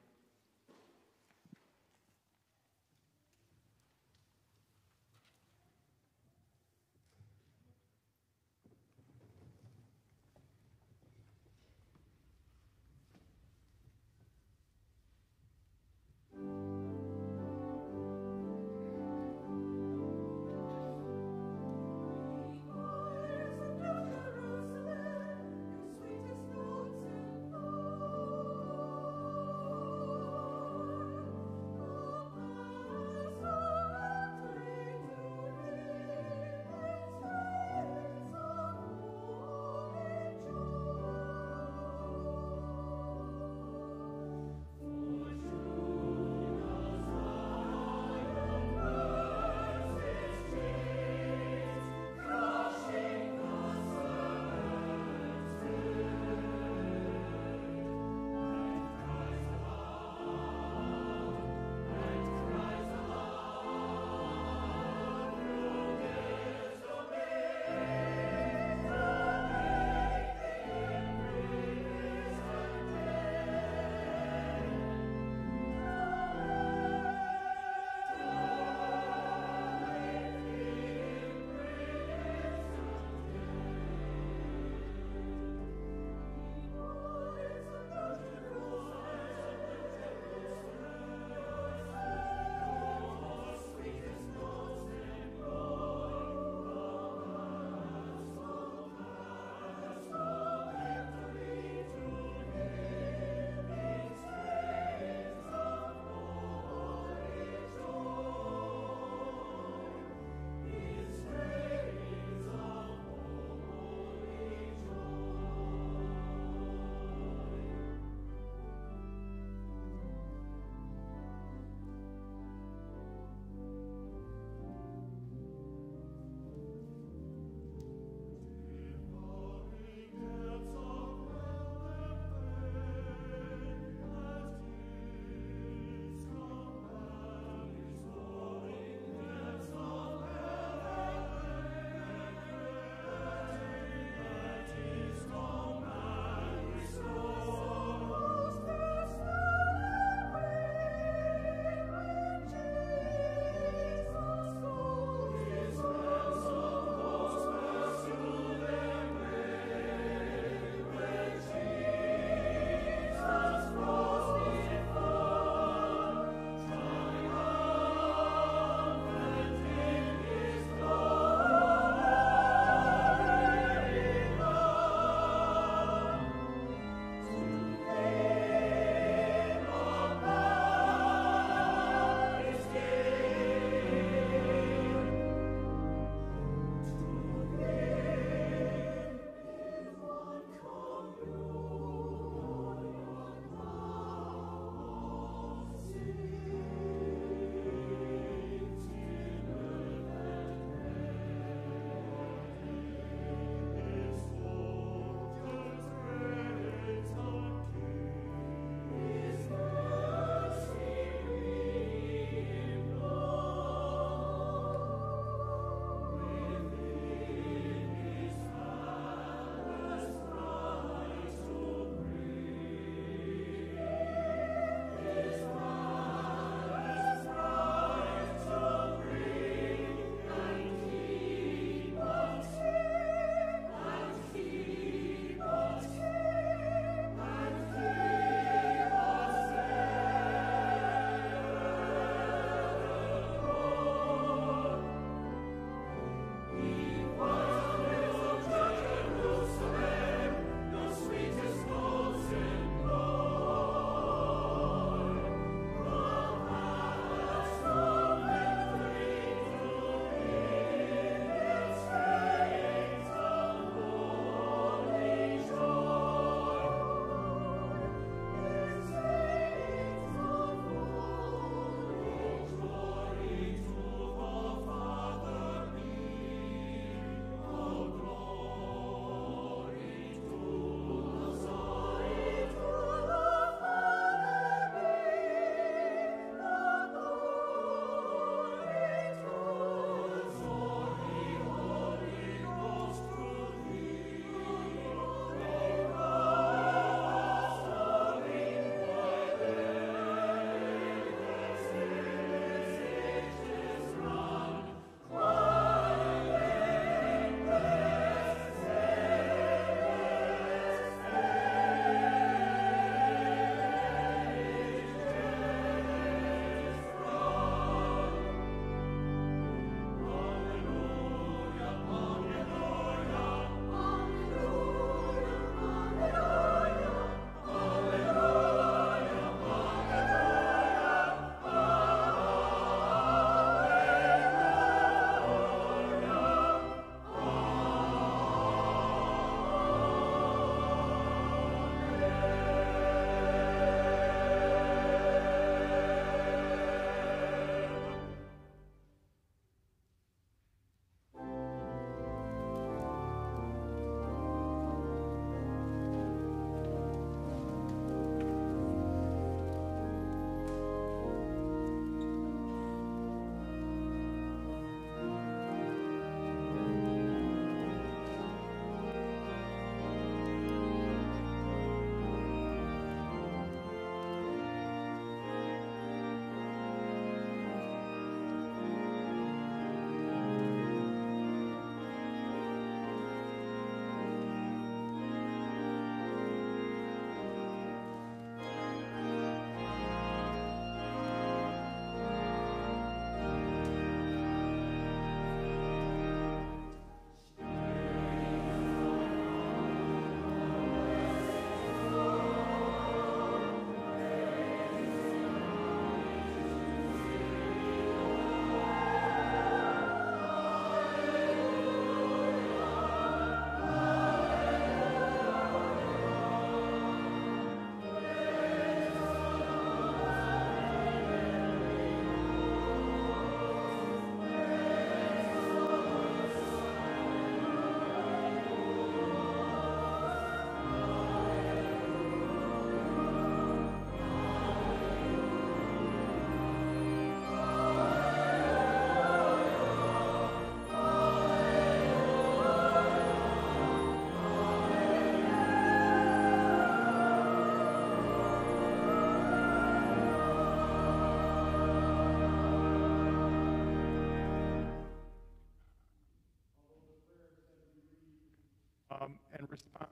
um, and respond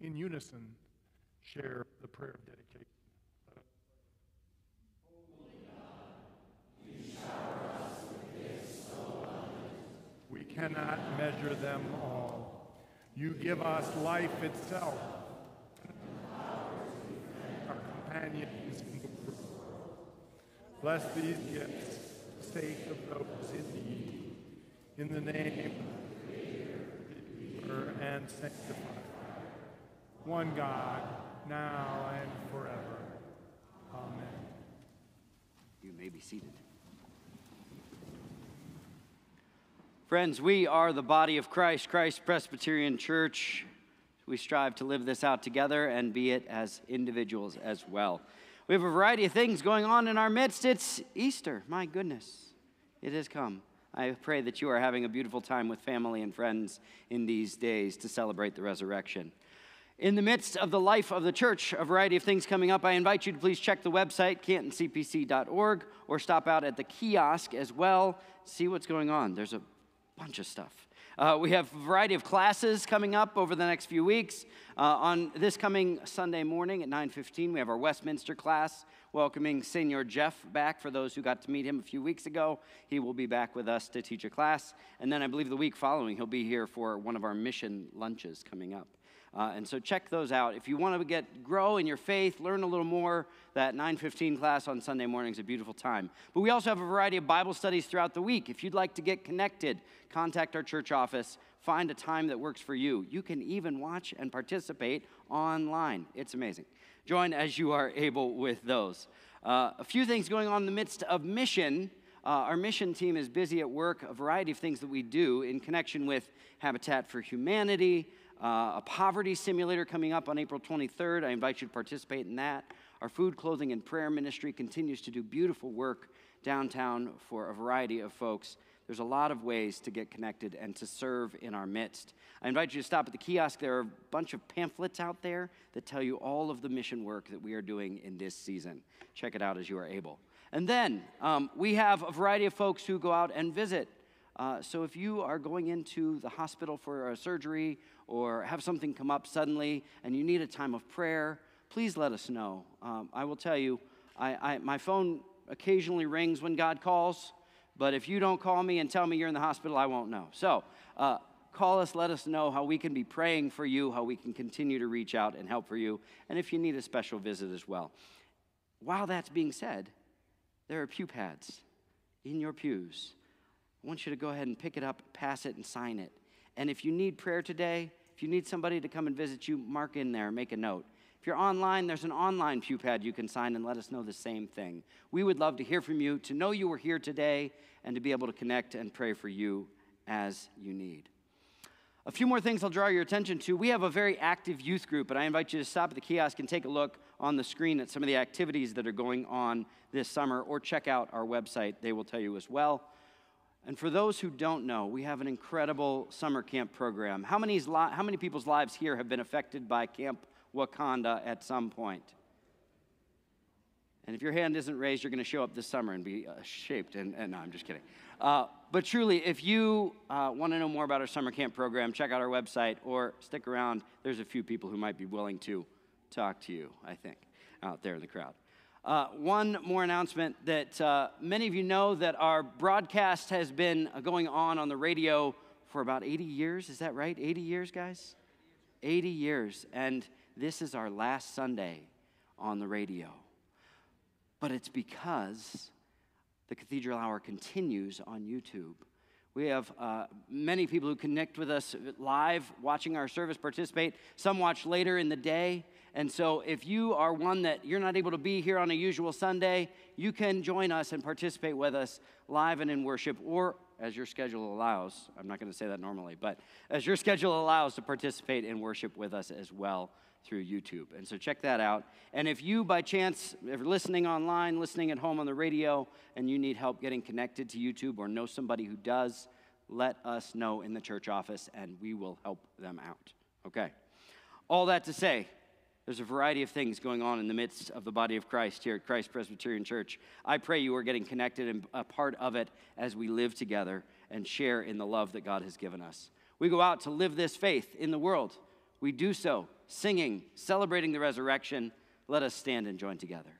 in unison, share the prayer of dedication. We cannot measure them all. You give us life itself, our companions in the world. Bless these gifts for the sake of those in need. In the name of the Creator, and sanctifier, one God, now and forever. Amen. You may be seated. Friends, we are the body of Christ, Christ Presbyterian Church. We strive to live this out together and be it as individuals as well. We have a variety of things going on in our midst. It's Easter. My goodness, it has come. I pray that you are having a beautiful time with family and friends in these days to celebrate the resurrection. In the midst of the life of the church, a variety of things coming up, I invite you to please check the website, canton c p c dot org, or stop out at the kiosk as well. See what's going on. There's a bunch of stuff. Uh, we have a variety of classes coming up over the next few weeks. Uh, on this coming Sunday morning at nine fifteen, we have our Westminster class, welcoming Senior Jeff back. For those who got to meet him a few weeks ago, he will be back with us to teach a class. And then I believe the week following, he'll be here for one of our mission lunches coming up. Uh, and so check those out. If you want to get grow in your faith, learn a little more, that nine fifteen class on Sunday morning is a beautiful time. But we also have a variety of Bible studies throughout the week. If you'd like to get connected, contact our church office. Find a time that works for you. You can even watch and participate online. It's amazing. Join as you are able with those. Uh, a few things going on in the midst of mission. Uh, our mission team is busy at work, a variety of things that we do in connection with Habitat for Humanity. Uh, a poverty simulator coming up on April twenty-third. I invite you to participate in that. Our food, clothing, and prayer ministry continues to do beautiful work downtown for a variety of folks. There's a lot of ways to get connected and to serve in our midst. I invite you to stop at the kiosk. There are a bunch of pamphlets out there that tell you all of the mission work that we are doing in this season. Check it out as you are able. And then um, we have a variety of folks who go out and visit. Uh, so if you are going into the hospital for a surgery or have something come up suddenly and you need a time of prayer, please let us know. Um, I will tell you, I, I, my phone occasionally rings when God calls, but if you don't call me and tell me you're in the hospital, I won't know. So uh, call us, let us know how we can be praying for you, how we can continue to reach out and help for you, and if you need a special visit as well. While that's being said, there are pew pads in your pews. I want you to go ahead and pick it up, pass it, and sign it. And if you need prayer today, if you need somebody to come and visit you, mark in there, make a note. If you're online, there's an online pew pad you can sign and let us know the same thing. We would love to hear from you, to know you were here today, and to be able to connect and pray for you as you need. A few more things I'll draw your attention to. We have a very active youth group, and I invite you to stop at the kiosk and take a look on the screen at some of the activities that are going on this summer, or check out our website. They will tell you as well. And for those who don't know, we have an incredible summer camp program. How many, how many people's lives here have been affected by Camp Wakanda at some point? And if your hand isn't raised, you're going to show up this summer and be uh, shaped. And, and no, I'm just kidding. Uh, but truly, if you uh, want to know more about our summer camp program, check out our website or stick around. There's a few people who might be willing to talk to you, I think, out there in the crowd. Uh, one more announcement that uh, many of you know that our broadcast has been going on on the radio for about eighty years. Is that right? eighty years, guys? eighty years. And this is our last Sunday on the radio. But it's because the Cathedral Hour continues on YouTube. We have uh, many people who connect with us live, watching our service, participate. Some watch later in the day. And so if you are one that you're not able to be here on a usual Sunday, you can join us and participate with us live and in worship, or as your schedule allows. I'm not going to say that normally, but as your schedule allows, to participate in worship with us as well through YouTube. And so check that out. And if you, by chance, if you're listening online, listening at home on the radio, and you need help getting connected to YouTube or know somebody who does, let us know in the church office, and we will help them out. Okay? All that to say, there's a variety of things going on in the midst of the body of Christ here at Christ Presbyterian Church. I pray you are getting connected and a part of it as we live together and share in the love that God has given us. We go out to live this faith in the world. We do so, singing, celebrating the resurrection. Let us stand and join together.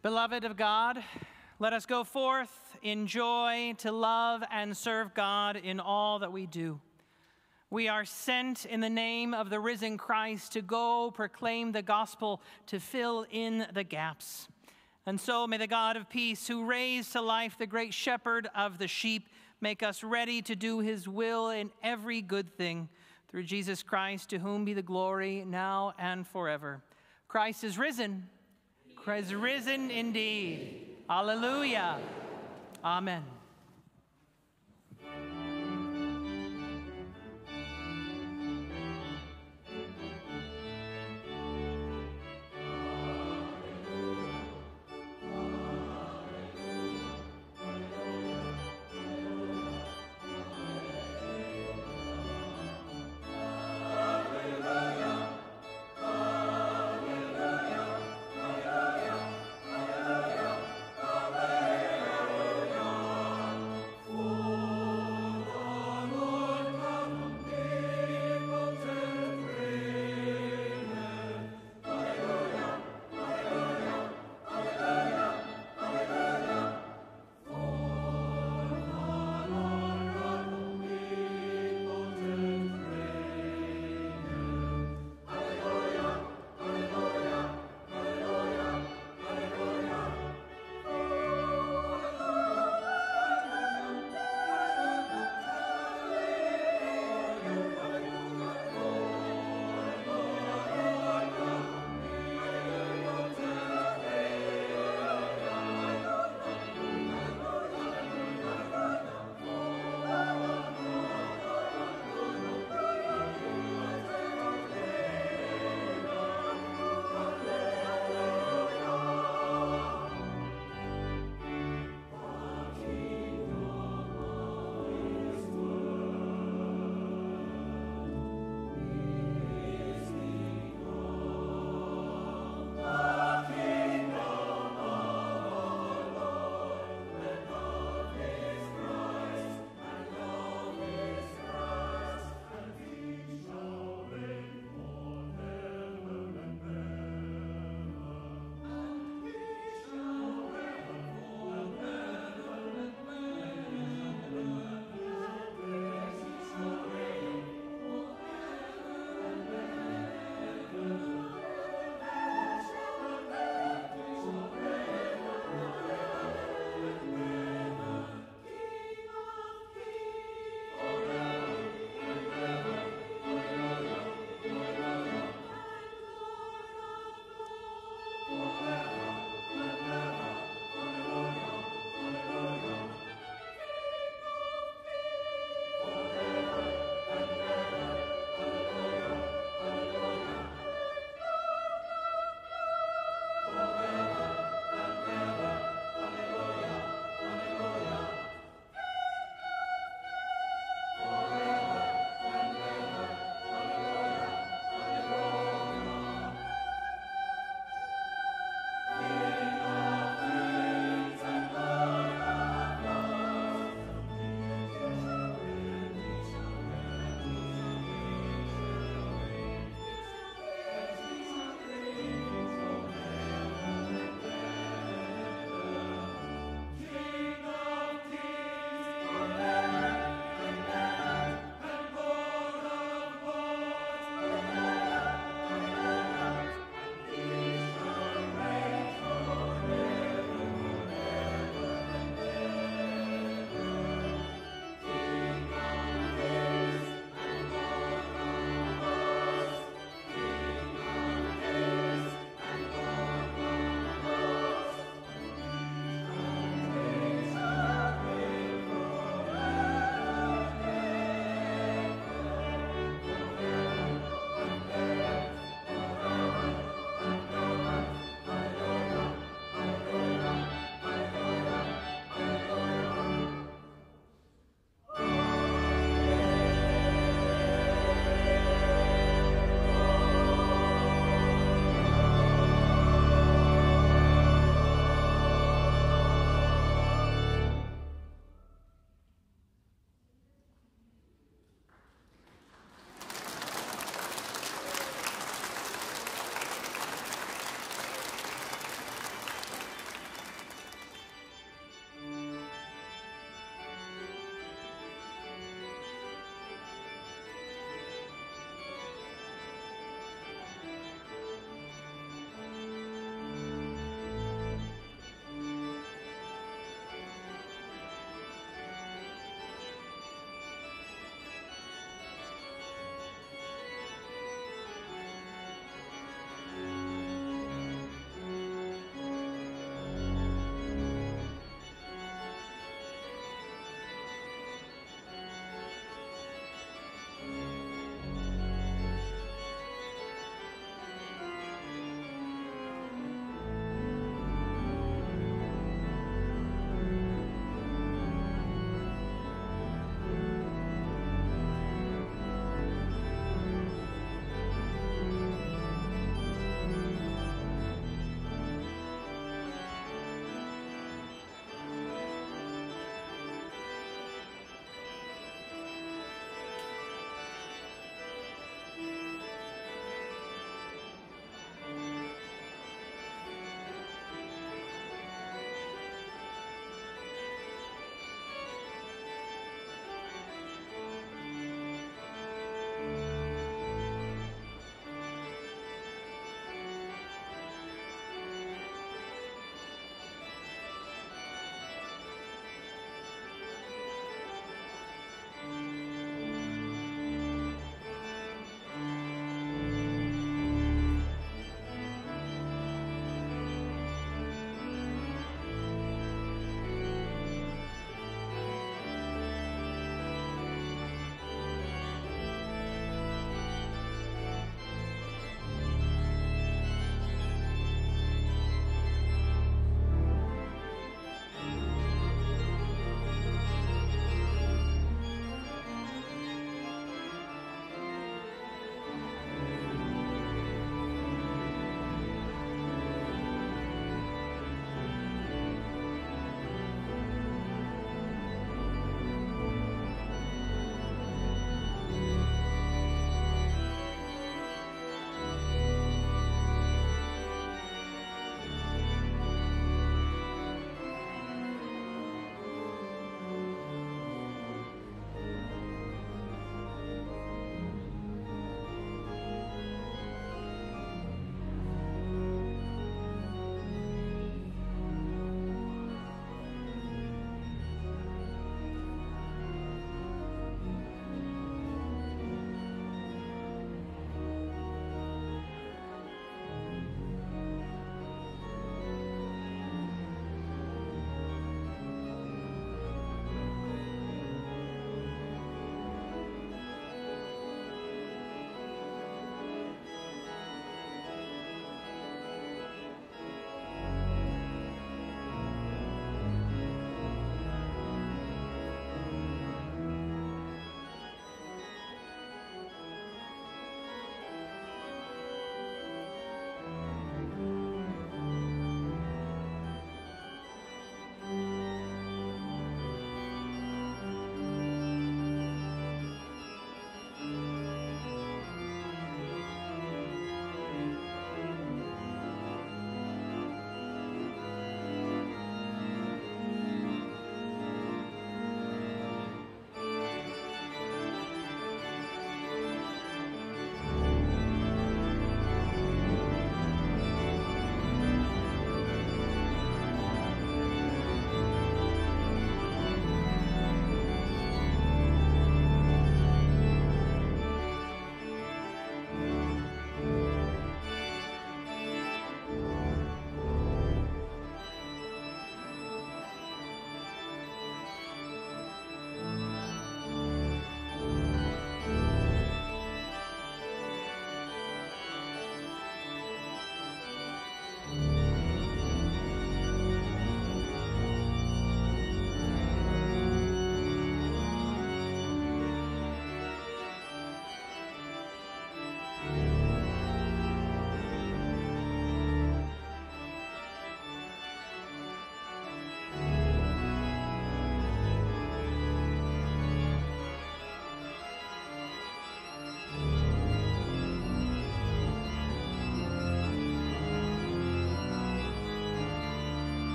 Beloved of God, let us go forth in joy to love and serve God in all that we do. We are sent in the name of the risen Christ to go proclaim the gospel, to fill in the gaps. And so may the God of peace, who raised to life the great shepherd of the sheep, make us ready to do his will in every good thing. Through Jesus Christ, to whom be the glory now and forever. Christ is risen. Christ is risen indeed. Alleluia. Amen.